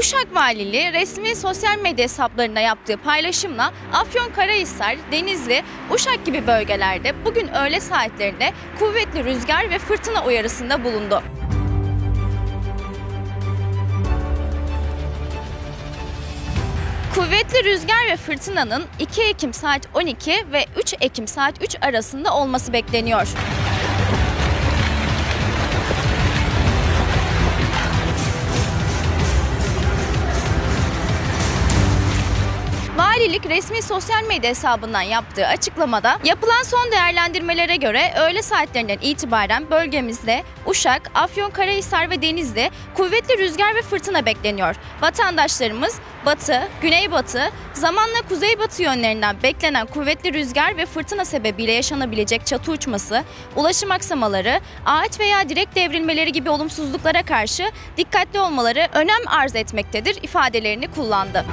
Uşak Valiliği resmi sosyal medya hesaplarında yaptığı paylaşımla Afyonkarahisar, Denizli, Uşak gibi bölgelerde bugün öğle saatlerinde kuvvetli rüzgar ve fırtına uyarısında bulundu. Kuvvetli rüzgar ve fırtınanın 2 Ekim saat 12 ve 3 Ekim saat 3 arasında olması bekleniyor. Valilik resmi sosyal medya hesabından yaptığı açıklamada yapılan son değerlendirmelere göre öğle saatlerinden itibaren bölgemizde Uşak, Afyonkarahisar ve Denizli kuvvetli rüzgar ve fırtına bekleniyor. Vatandaşlarımız batı, güneybatı, zamanla kuzeybatı yönlerinden beklenen kuvvetli rüzgar ve fırtına sebebiyle yaşanabilecek çatı uçması, ulaşım aksamaları, ağaç veya direk devrilmeleri gibi olumsuzluklara karşı dikkatli olmaları önem arz etmektedir ifadelerini kullandı.